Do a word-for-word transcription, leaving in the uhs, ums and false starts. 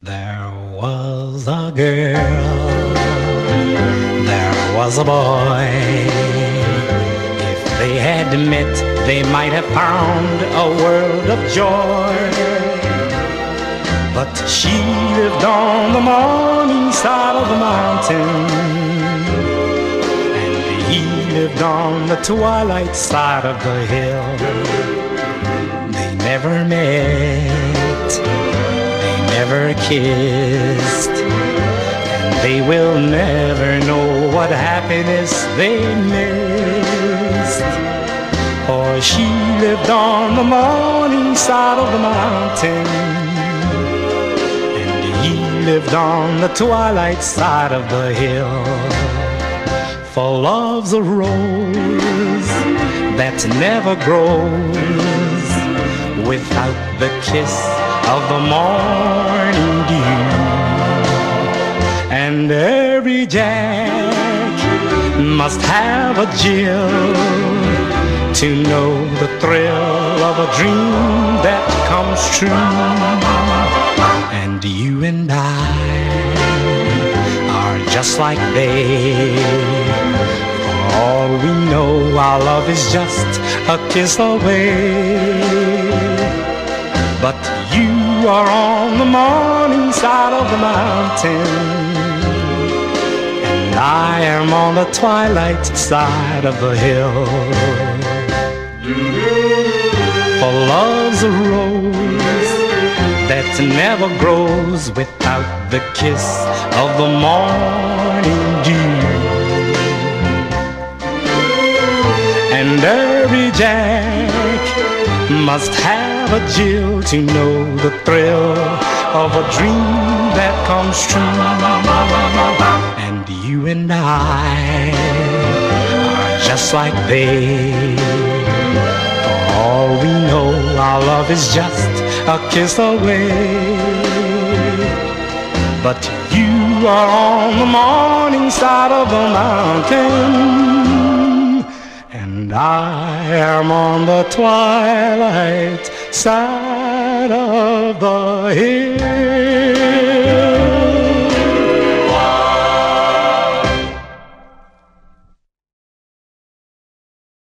There was a girl, there was a boy. If they had met, they might have found a world of joy. But she lived on the morning side of the mountain, and he lived on the twilight side of the hill. They never met, never kissed, and they will never know what happiness they missed. For she lived on the morning side of the mountain, and he lived on the twilight side of the hill. For love's a rose that never grows without the kiss of the morning dew. And every Jack must have a Jill to know the thrill of a dream that comes true. And you and I are just like they. For all we know, our love is just a kiss away. But you are on the morning side of the mountain, and I am on the twilight side of the hill. For love's a rose that never grows without the kiss of the morning dew. And every Jack must have a Jill to know the thrill of a dream that comes true. And you and I are just like they. For all we know, our love is just a kiss away. But you are on the morning side of the mountain, and I am on the twilight side of the hill.